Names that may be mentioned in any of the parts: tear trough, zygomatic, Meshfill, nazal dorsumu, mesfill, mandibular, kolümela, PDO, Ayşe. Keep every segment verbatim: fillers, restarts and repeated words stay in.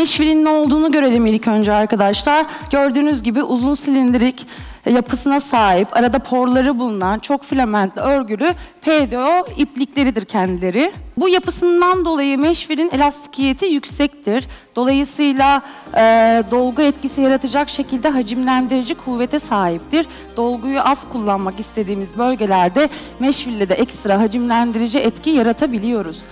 Meshfill'in ne olduğunu görelim ilk önce arkadaşlar. Gördüğünüz gibi uzun silindirik yapısına sahip, arada porları bulunan, çok filamentli örgülü P D O iplikleridir kendileri. Bu yapısından dolayı Meshfill'in elastikiyeti yüksektir. Dolayısıyla e, dolgu etkisi yaratacak şekilde hacimlendirici kuvvete sahiptir. Dolguyu az kullanmak istediğimiz bölgelerde Meshfill'le de ekstra hacimlendirici etki yaratabiliyoruz.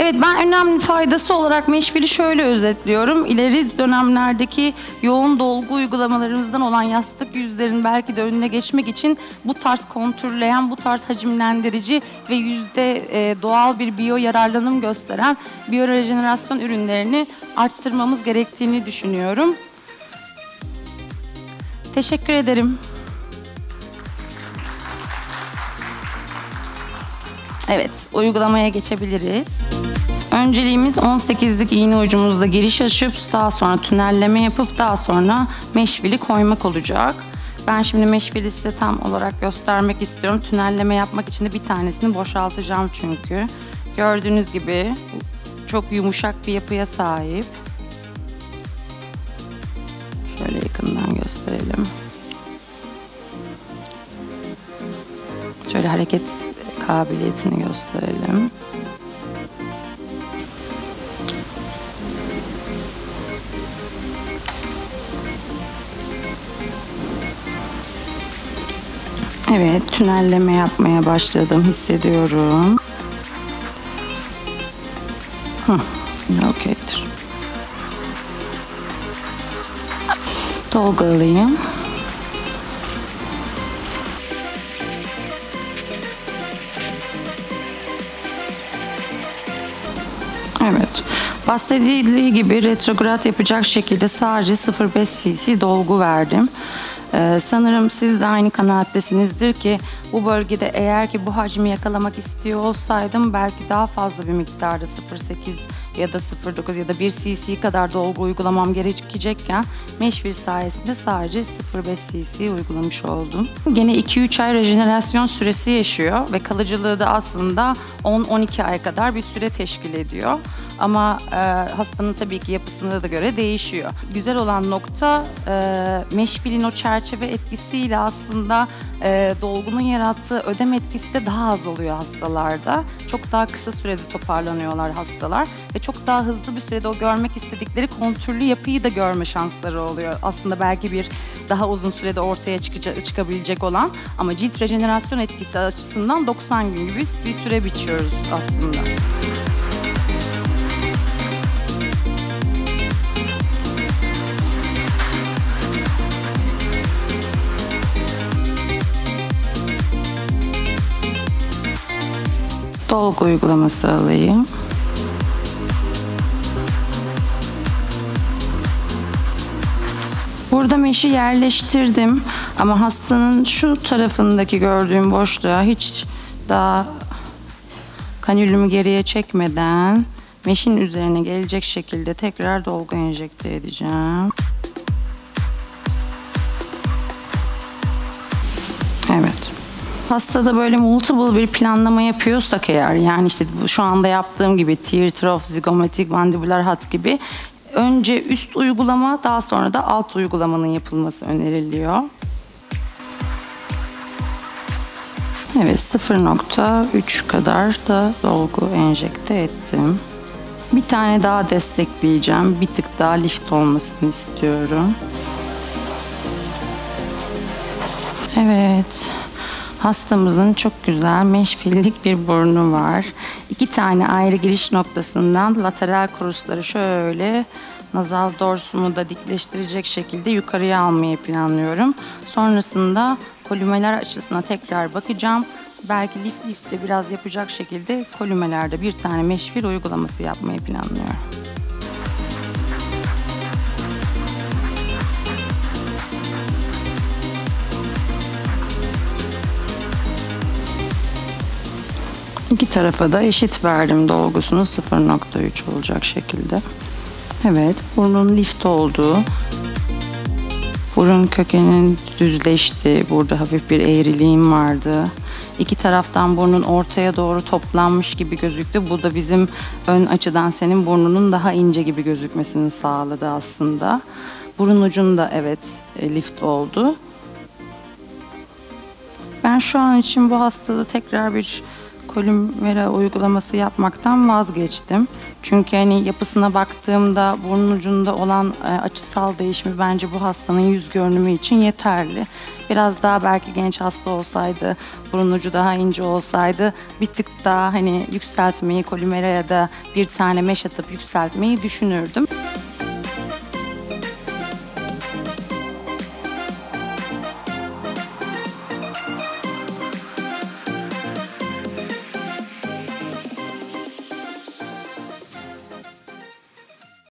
Evet, ben önemli faydası olarak Meshfill'i şöyle özetliyorum. İleri dönemlerdeki yoğun dolgu uygulamalarımızdan olan yastık yüzlerin belki de önüne geçmek için bu tarz kontürleyen, bu tarz hacimlendirici ve yüzde doğal bir biyo yararlanım gösteren biyorejenerasyon ürünlerini arttırmamız gerektiğini düşünüyorum. Teşekkür ederim. Evet, uygulamaya geçebiliriz. Önceliğimiz on sekizlik iğne ucumuzda giriş açıp daha sonra tünelleme yapıp daha sonra Meshfill'i koymak olacak. Ben şimdi Meshfill'i size tam olarak göstermek istiyorum. Tünelleme yapmak için de bir tanesini boşaltacağım çünkü. Gördüğünüz gibi çok yumuşak bir yapıya sahip. Şöyle yakından gösterelim. Şöyle hareket kabiliyetini gösterelim. Evet, tünelleme yapmaya başladım, hissediyorum. Hı, okeydir. Dolgu alayım. Evet, bahsedildiği gibi retrograd yapacak şekilde sadece sıfır nokta beş cc dolgu verdim. Ee, sanırım siz de aynı kanaattesinizdir ki bu bölgede eğer ki bu hacmi yakalamak istiyor olsaydım belki daha fazla bir miktarda sıfır nokta sekiz ya da sıfır nokta dokuz ya da bir cc kadar dolgu uygulamam gerekecekken Meshfill sayesinde sadece sıfır nokta beş cc uygulamış oldum. Gene iki üç ay rejenerasyon süresi yaşıyor ve kalıcılığı da aslında on on iki ay kadar bir süre teşkil ediyor. Ama e, hastanın tabii ki yapısına da göre değişiyor. Güzel olan nokta e, Meshfill'in o çerçeve etkisiyle aslında e, dolgunun yarattığı ödem etkisi de daha az oluyor hastalarda. Çok daha kısa sürede toparlanıyorlar hastalar ve çok daha hızlı bir sürede o görmek istedikleri kontürlü yapıyı da görme şansları oluyor. Aslında belki bir daha uzun sürede ortaya çıkacak, çıkabilecek olan ama cilt rejenerasyon etkisi açısından doksan gün gibi bir süre biçiyoruz aslında. Dolgu uygulaması alayım. Burada meşi yerleştirdim ama hastanın şu tarafındaki gördüğüm boşluğa hiç daha kanülümü geriye çekmeden meşin üzerine gelecek şekilde tekrar dolgu enjekte edeceğim. Evet. Hastada böyle multiple bir planlama yapıyorsak eğer, yani işte şu anda yaptığım gibi tear trough, zygomatic, mandibular hat gibi önce üst uygulama, daha sonra da alt uygulamanın yapılması öneriliyor. Evet, sıfır nokta üç kadar da dolgu enjekte ettim. Bir tane daha destekleyeceğim. Bir tık daha lift olmasını istiyorum. Evet. Hastamızın çok güzel Meshfill'lik bir burnu var. İki tane ayrı giriş noktasından lateral krusları şöyle nazal dorsumu da dikleştirecek şekilde yukarıya almayı planlıyorum. Sonrasında kolümeler açısına tekrar bakacağım. Belki lift lifte biraz yapacak şekilde kolümelerde bir tane Meshfill uygulaması yapmayı planlıyorum. İki tarafa da eşit verdim dolgusunu sıfır nokta üç olacak şekilde. Evet, burnun lift olduğu, burun kökenin düzleşti, burada hafif bir eğriliğim vardı. İki taraftan burnun ortaya doğru toplanmış gibi gözüktü. Bu da bizim ön açıdan senin burnunun daha ince gibi gözükmesini sağladı aslında. Burun ucunda evet lift oldu. Ben şu an için bu hastada tekrar bir kolümela uygulaması yapmaktan vazgeçtim. Çünkü hani yapısına baktığımda burnun ucunda olan açısal değişimi bence bu hastanın yüz görünümü için yeterli. Biraz daha belki genç hasta olsaydı, burun ucu daha ince olsaydı bir tık daha hani yükseltmeyi, kolimeraya da bir tane meş atıp yükseltmeyi düşünürdüm.